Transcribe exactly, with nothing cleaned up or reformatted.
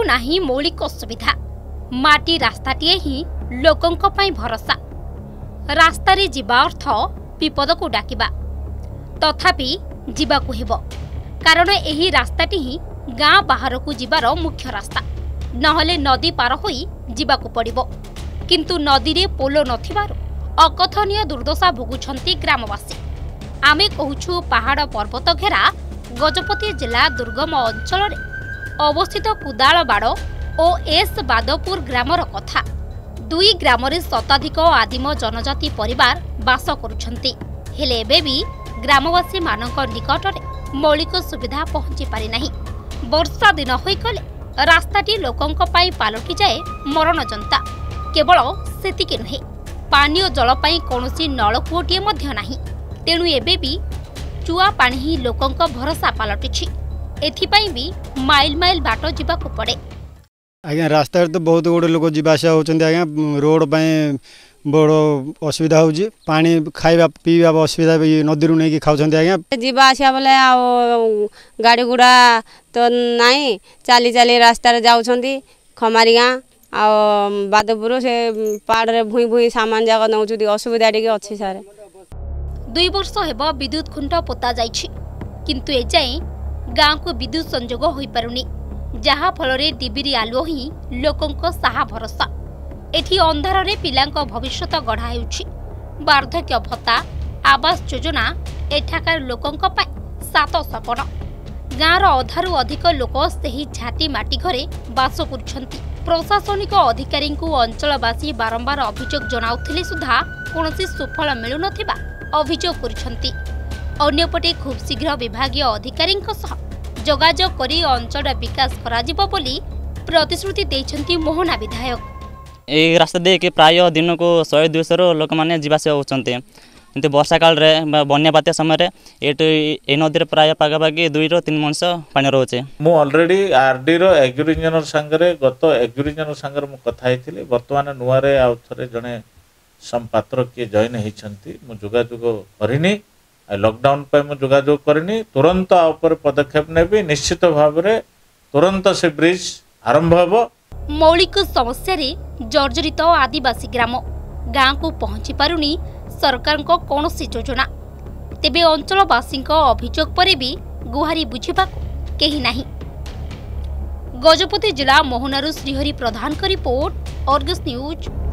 को नाही मौलिक सुविधा माटी रास्ताटीए ही लोकंक पई भरोसा रास्ता रे जीवा अर्थ विपद को डाकिबा तथापि जीवाकु हेबो कारण एही रास्ताटी ही गाँ बाहर को जीवार मुख्य रास्ता नहले नदी पार होई जीवाकु पड़िबो किंतु नदी रे पोलो नथिबारो अकथनीय दुर्दशा भोगुछंती ग्रामवासी। आमे कहूछु पहाड़ पर्वत घेरा गजपति जिला दुर्गम अंचल रे अवस्थित कुदालबाड़ और एस बादपुर ग्रामर कथा। दुई ग्राम शताधिक आदिम जनजाति परिवार बास करुछंती हेले एबे भी ग्रामवासी मानक निकटरे मौलिक सुविधा पहुंची पारि नाही। वर्षा दिन होई गले रास्ताटी लोकंक पाई पालटी जाए मरण जंता। केवल सेतिके नुहे पानी जल पाई कोनोसी नलकूपटीए मध्य नाही। तेणु एबे भी चुआ पानी ही लोकंक भरोसा पालटी एथिपाई भी माइल माइल बाट जीवाक पड़े। आज्ञा रास्तार तो बहुत गुड़े लोक जीवासा होचंदे आज्ञा रोड पर बड़ असुविधा होची पानी खाइबा पीबा असुविधा नदी रु नहीं खाउचंदे आज्ञा जीवासा बोले आ गाड़ी गुड़ा तो नहीं चाली चाली रास्ता रे जाउचंदी खमारी गां आ बादपुर से पहाड़ रे भुई भुई सामान जाक नउचुदी असुविधा टिके अछि सारे दुई वर्ष हेबो विद्युत खुंट पोता जाईछि किंतु ए जाय गां को विद्युत संजोग होई पारुनी जहा फलरे डिबिरी आलुओ ही लोकंको साहा भरोसा एठी अंधार रे पिलांको भविष्यत गढ़ा हेउछि। वार्धक्य भत्ता आवास योजना एठाकार लोकंको पाई सात सपन। गाँर अधारू अधिक लोक सेही झाटी माटी घरे बास करुछंती। प्रशासनिक अधिकारींकु अंचलवासी बारंबार अभियोग जणाउथिले सुधा कोनोसी सुफल मिलुनथिबा अभियोग करुछंती। अन्यपटे खूब शीघ्र विभागीय अधिकारींक सह जोगाजोग करी अंचल विकास कराजिबो बोली प्रतिश्रुति देइछंती मोहना विधायक। ए रास्ता दे के प्राय दिन को सौ दुई सौ लोक माने जीवासे होचंते किंतु वर्षा काल रे बन्या बात्या समय रे ए नदी रे प्राय पागापागी दुई रो तीन मनस पानी रोचे। मु ऑलरेडी आरडी रो एग्रीजनर संगरे गत एग्रीजनर संगर मु कथा हेतिले वर्तमान नुवा रे आ थरे जने संपात्र के जॉइन हेचंती मु जोगाजोग करिनी लॉकडाउन पर मुझे जोगाजोग करनी तुरंत आपर पदक्षेप ने निश्चित भाव में तुरंत से ब्रिज आरंभ हो। मौलिक समस्या रे जर्जरित आदिवासी ग्राम गाँ को पहुंची पारुनी सरकार को कौनसी योजना तेबे अंचलवासी अभियोग पर भी गुहारी बुझा कहीं ना। गजपति जिला मोहनारू Srihari Pradhan report Argus news.